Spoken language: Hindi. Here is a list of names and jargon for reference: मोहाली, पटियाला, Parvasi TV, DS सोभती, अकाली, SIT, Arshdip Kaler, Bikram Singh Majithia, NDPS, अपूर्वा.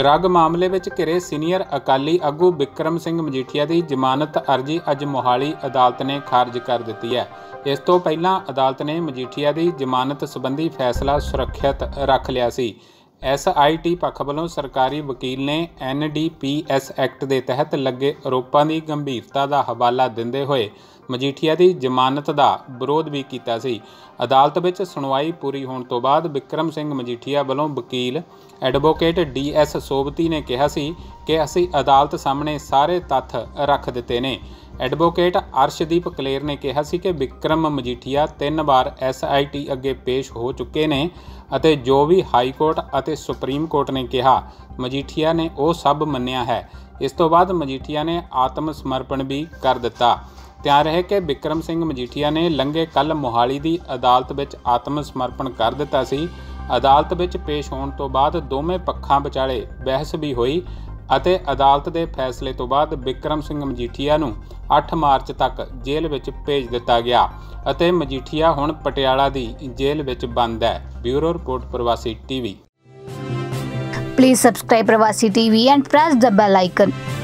ड्रग मामले विच घिरे सीनियर अकाली आगू बिक्रम सिंह मजीठिया की जमानत अर्जी अज मोहाली अदालत ने खारिज कर दी है। इस तो पहला अदालत ने मजीठिया की जमानत संबंधी फैसला सुरक्षित रख लिया सी। SIT पक्ष वालों सरकारी वकील ने NDPS एक्ट के तहत लगे आरोपों की गंभीरता का हवाला देंदे हुए मजीठिया की जमानत का विरोध भी किया। अदालत में सुनवाई पूरी होने तो बाद बिक्रम सिंह मजीठिया वालों वकील एडवोकेट DS सोभती ने कहा सी कि असी अदालत सामने सारे तथ्य रख दिते ने। एडवोकेट अर्शदीप कलेर ने कहा सी कि बिक्रम मजीठिया 3 बार SIT अगे पेश हो चुके ने अते जो भी हाई कोर्ट अते सुप्रीम कोर्ट ने कहा मजीठिया ने वो सब मन्निया है। इस तो बाद मजीठिया ने आत्म समर्पण भी कर दिता। त्यार रहे कि बिक्रम सिंह मजीठिया ने लंघे कल मोहाली की अदालत में आत्म समर्पण कर दिता सी। अदालत में पेश होने तो बाद दोवें पक्षों विचाले बहस भी हुई ਅਤੇ अदालत के फैसले तो बाद बिक्रम सिंह मजीठिया नूं 8 मार्च तक जेल विच भेज दिता गया ਅਤੇ मजीठिया हुण पटियाला दी जेल विच बंद है। Bureau report Pravasi TV। Please subscribe Pravasi TV and press the bell icon.